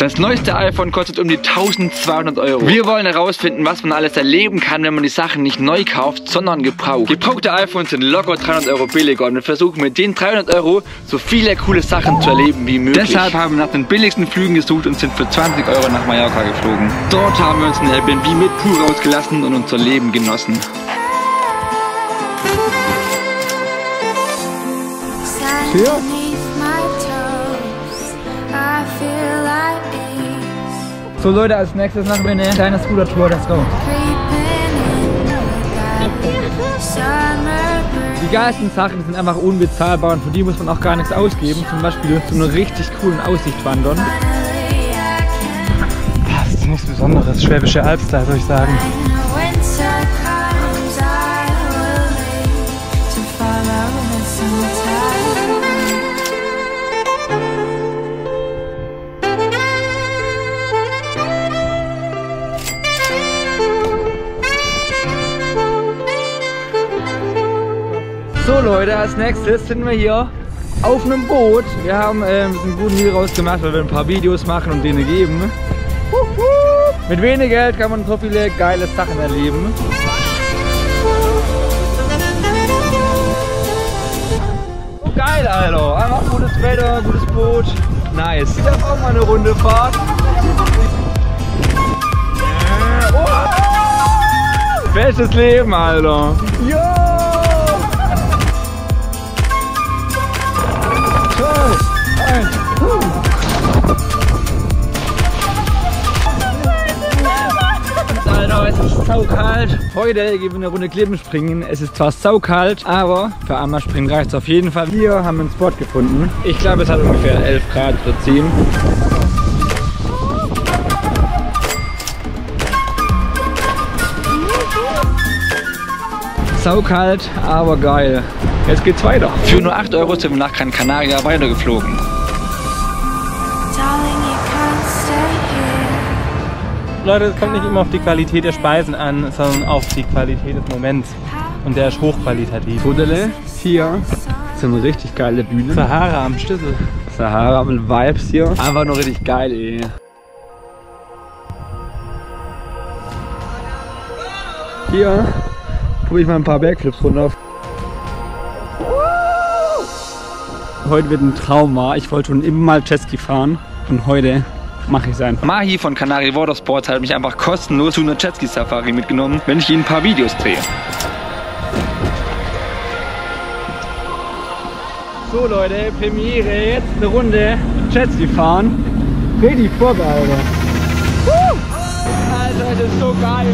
Das neueste iPhone kostet um die 1.200 €. Wir wollen herausfinden, was man alles erleben kann, wenn man die Sachen nicht neu kauft, sondern gebraucht. Gebrauchte iPhones sind locker 300 € billiger und wir versuchen mit den 300 € so viele coole Sachen zu erleben wie möglich. Deshalb haben wir nach den billigsten Flügen gesucht und sind für 20 € nach Mallorca geflogen. Dort haben wir uns ein Airbnb mit Pool rausgelassen und unser Leben genossen. Ja. So Leute, als nächstes machen wir eine kleine Scooter-Tour, let's go. Die geilsten Sachen sind einfach unbezahlbar und für die muss man auch gar nichts ausgeben. Zum Beispiel so eine richtig coolen Aussicht wandern. Das ist nichts Besonderes, Schwäbische Albsteig, soll ich sagen. So Leute, als nächstes sind wir hier auf einem Boot. Wir haben einen guten Deal rausgemacht, weil wir ein paar Videos machen und denen geben. Mit wenig Geld kann man so viele geile Sachen erleben. Oh, geil, Alter. Einfach gutes Wetter, gutes Boot. Nice. Ich darf auch mal eine Runde fahren. Oh. Bestes Leben, Alter. Yo. Alter, es ist saukalt. Heute gehen wir eine Runde Klippen springen. Es ist zwar saukalt, aber für einmal springen reicht es auf jeden Fall. Wir haben einen Spot gefunden. Ich glaube, es hat ungefähr 11 Grad oder 10. Saukalt, aber geil. Jetzt geht's weiter. Für nur 8 € sind wir nach Gran Canaria weitergeflogen. Leute, es kommt nicht immer auf die Qualität der Speisen an, sondern auf die Qualität des Moments. Und der ist hochqualitativ. Pudele, hier sind eine richtig geile Bühne. Sahara am Schlüssel. Sahara mit Vibes hier. Einfach nur richtig geil, ey. Hier probiere ich mal ein paar Bergclips runter. Heute wird ein Traum wahr. Ich wollte schon immer mal Jetski fahren und heute mache ich es einfach. Mahi von Canary Water Sports hat mich einfach kostenlos zu einer Jetski-Safari mitgenommen, wenn ich ihnen ein paar Videos drehe. So Leute, Premiere, jetzt eine Runde Jetski fahren. Richtig Bock, Alter. Alter, das ist so geil.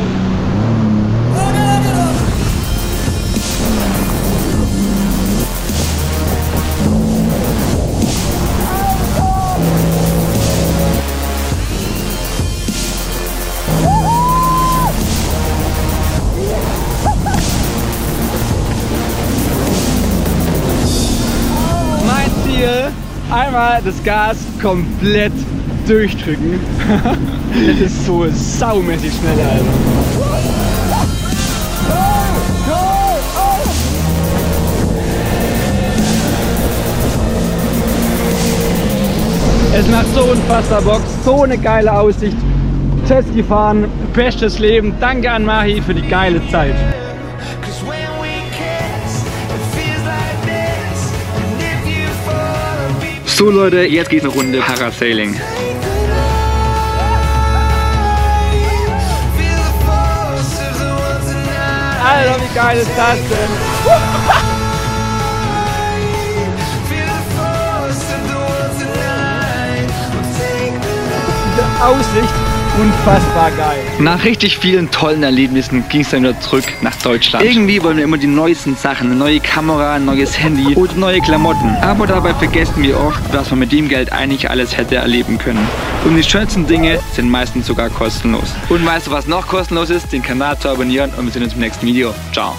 Einmal das Gas komplett durchdrücken. Das ist so saumäßig schnell, Alter. Es macht so unfassbar Bock, so eine geile Aussicht. Jetski fahren, bestes Leben. Danke an Mahi für die geile Zeit. So Leute, jetzt geht's eine Runde Parasailing. Alter, wie geil ist das denn? Diese Aussicht, unfassbar geil. Nach richtig vielen tollen Erlebnissen ging es dann wieder zurück nach Deutschland. Irgendwie wollen wir immer die neuesten Sachen, eine neue Kamera, ein neues Handy und neue Klamotten. Aber dabei vergessen wir oft, was man mit dem Geld eigentlich alles hätte erleben können. Und die schönsten Dinge sind meistens sogar kostenlos. Und weißt du, was noch kostenlos ist? Den Kanal zu abonnieren und wir sehen uns im nächsten Video. Ciao.